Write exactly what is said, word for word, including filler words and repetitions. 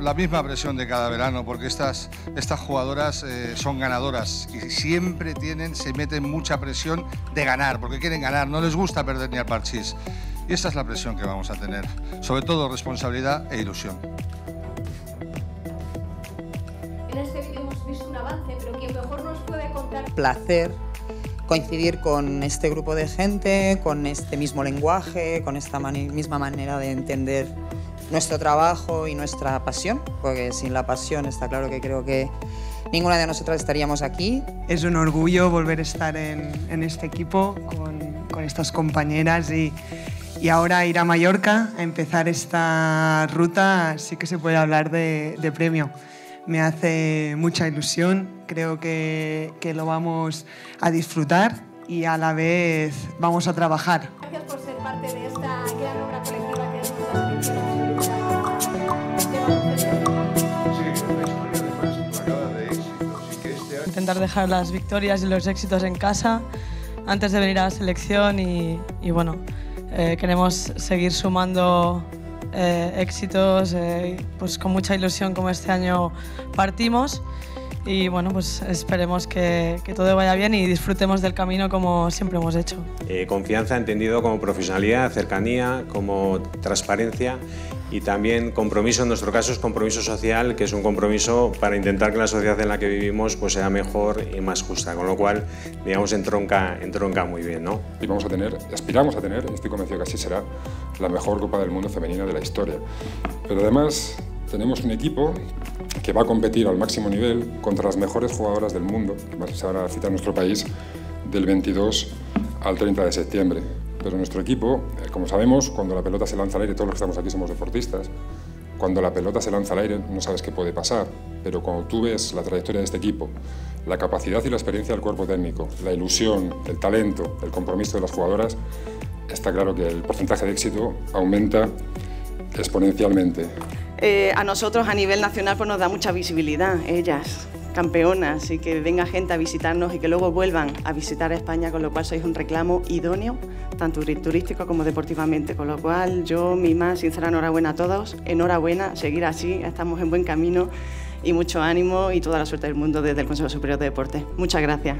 La misma presión de cada verano, porque estas, estas jugadoras eh, son ganadoras y siempre tienen, se meten mucha presión de ganar, porque quieren ganar, no les gusta perder ni al parchís. Y esa es la presión que vamos a tener, sobre todo responsabilidad e ilusión. En este vídeo hemos visto un avance, pero quien mejor nos puede contar... Placer coincidir con este grupo de gente, con este mismo lenguaje, con esta mani- misma manera de entender nuestro trabajo y nuestra pasión, porque sin la pasión está claro que creo que ninguna de nosotras estaríamos aquí. Es un orgullo volver a estar en, en este equipo con, con estas compañeras y, y ahora ir a Mallorca a empezar esta ruta, sí que se puede hablar de, de premio. Me hace mucha ilusión, creo que, que lo vamos a disfrutar y a la vez vamos a trabajar. Gracias por ser parte de esta gran obra colectiva que es nuestra. Intentar dejar las victorias y los éxitos en casa antes de venir a la selección y, y bueno, eh, queremos seguir sumando eh, éxitos eh, pues con mucha ilusión como este año partimos y bueno, pues esperemos que, que todo vaya bien y disfrutemos del camino como siempre hemos hecho. Eh, confianza entendido como profesionalidad, cercanía, como transparencia y también compromiso, en nuestro caso es compromiso social, que es un compromiso para intentar que la sociedad en la que vivimos pues, sea mejor y más justa, con lo cual, digamos, entronca, entronca muy bien, ¿no? Y vamos a tener, aspiramos a tener, estoy convencido que así será, la mejor Copa del Mundo femenina de la historia. Pero además tenemos un equipo que va a competir al máximo nivel contra las mejores jugadoras del mundo, que se van a citar en nuestro país del veintidós al treinta de septiembre. Pero nuestro equipo, como sabemos, cuando la pelota se lanza al aire, todos los que estamos aquí somos deportistas, cuando la pelota se lanza al aire no sabes qué puede pasar, pero cuando tú ves la trayectoria de este equipo, la capacidad y la experiencia del cuerpo técnico, la ilusión, el talento, el compromiso de las jugadoras, está claro que el porcentaje de éxito aumenta exponencialmente. Eh, a nosotros a nivel nacional pues nos da mucha visibilidad, ellas, campeonas, y que venga gente a visitarnos y que luego vuelvan a visitar a España, con lo cual sois un reclamo idóneo, tanto turístico como deportivamente, con lo cual yo mi más sincera enhorabuena a todos, enhorabuena, seguir así, estamos en buen camino y mucho ánimo y toda la suerte del mundo desde el Consejo Superior de Deportes. Muchas gracias.